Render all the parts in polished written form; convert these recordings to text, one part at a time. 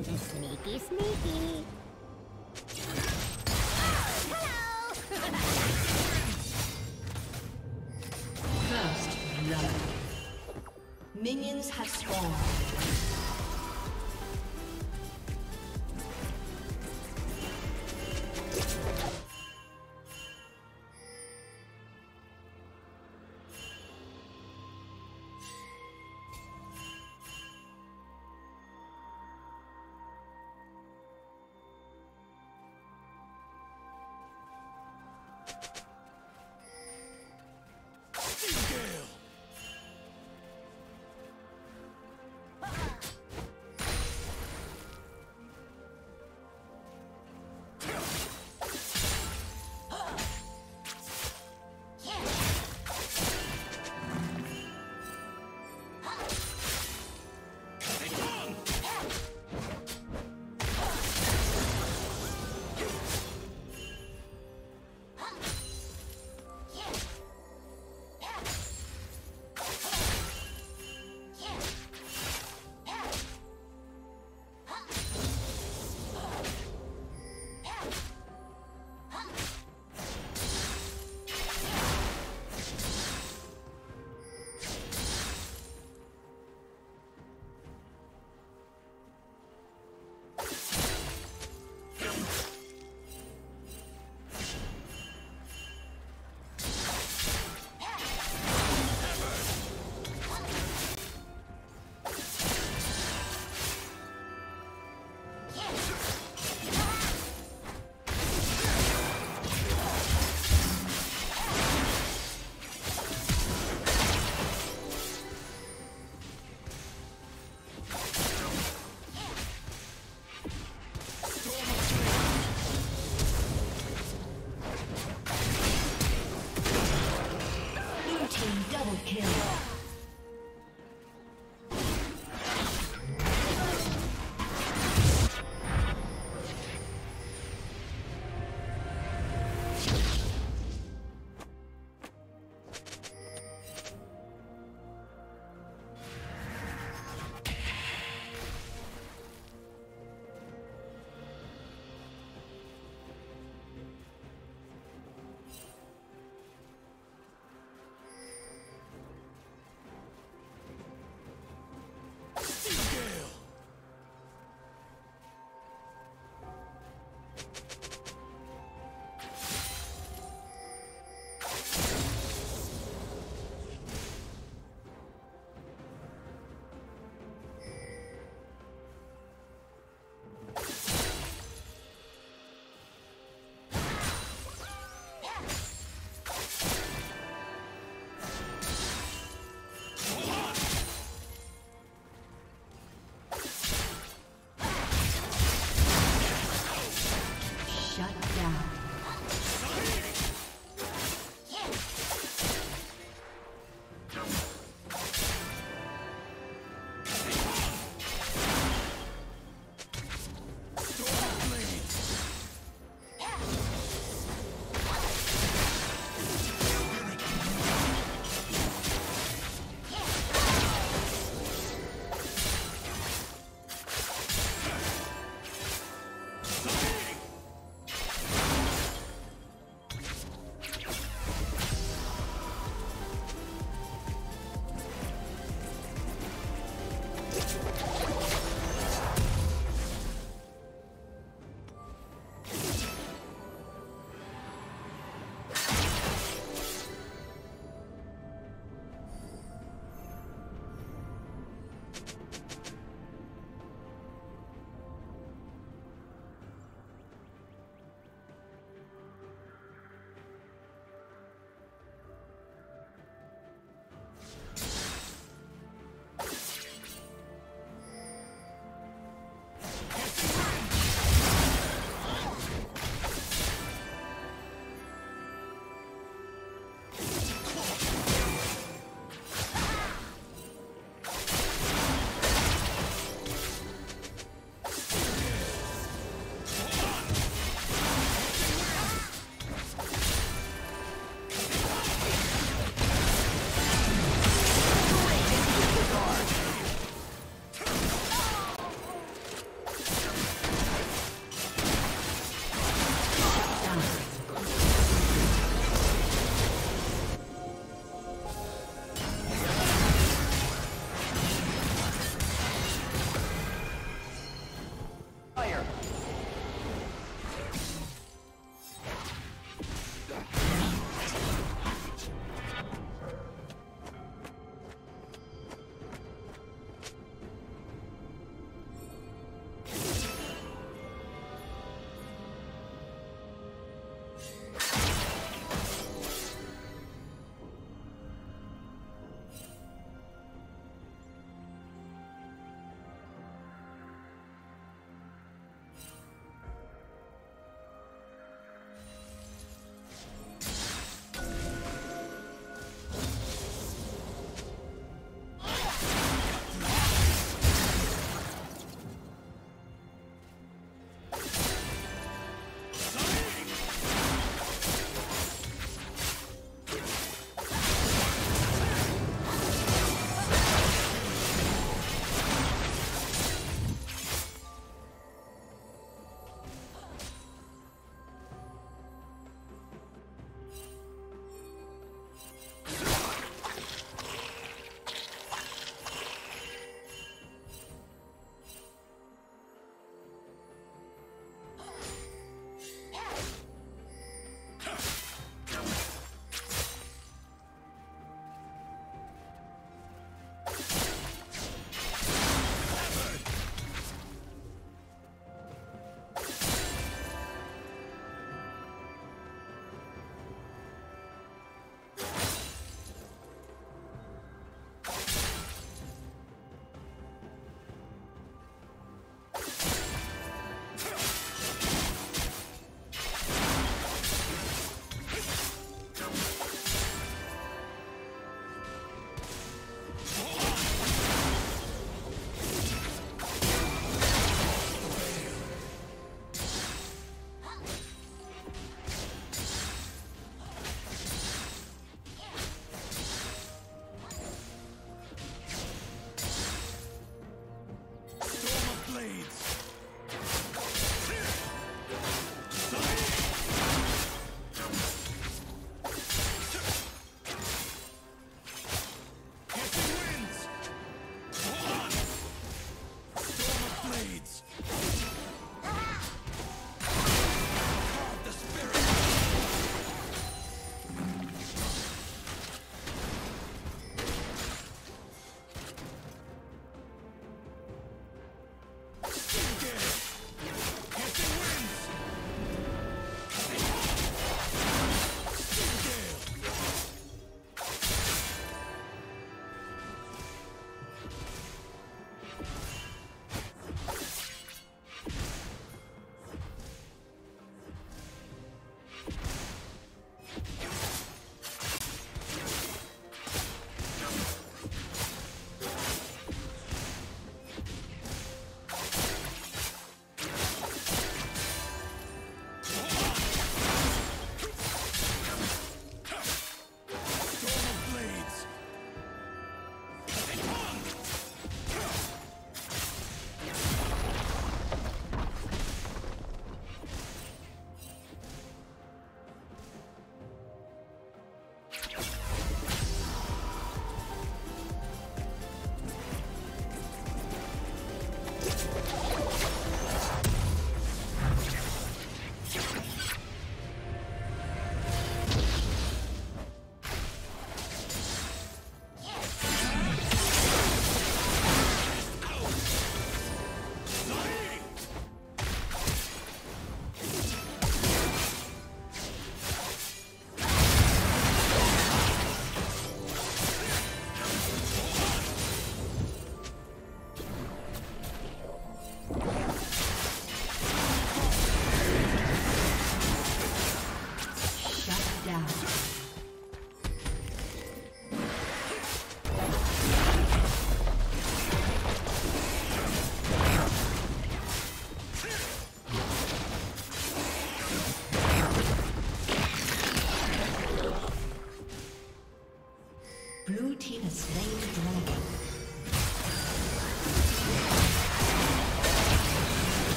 Sneaky, sneaky. Hello! First blood. Minions have spawned.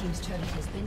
Team's turret has been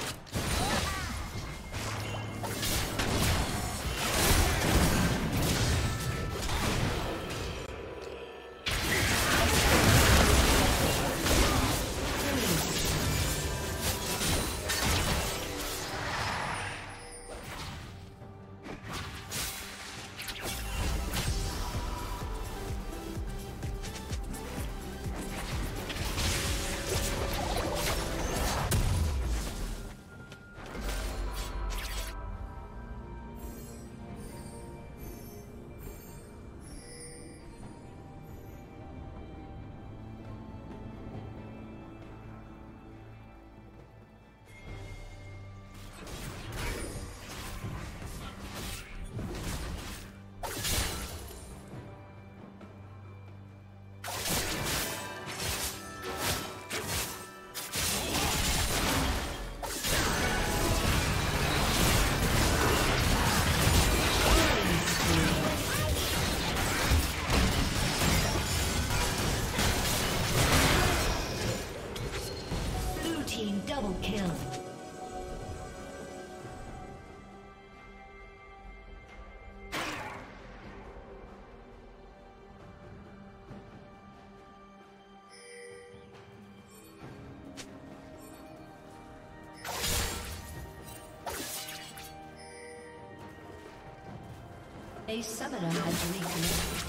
kill. A summoner has reconnected.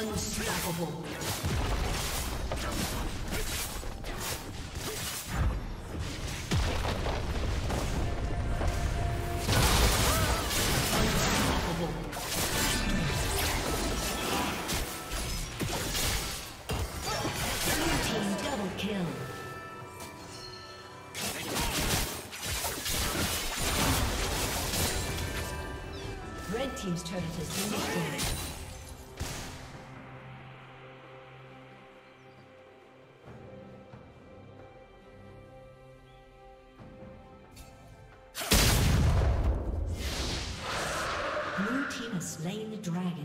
Unstoppable. Red team's turret has been destroyed. Slain the dragon.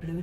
Blue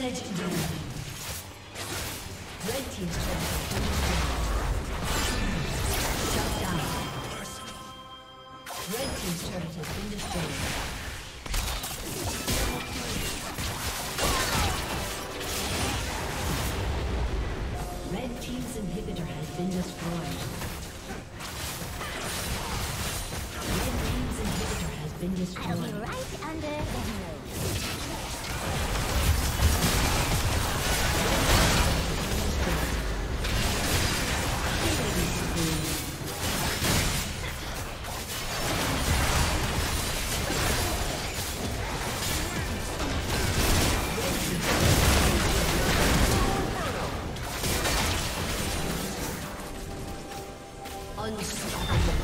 Legendary. Red team's turret. Shut down. Red team's turret has been destroyed. Red team's inhibitor has been destroyed. Red team's inhibitor has been destroyed. I'll be right under the nose. Unstoppable.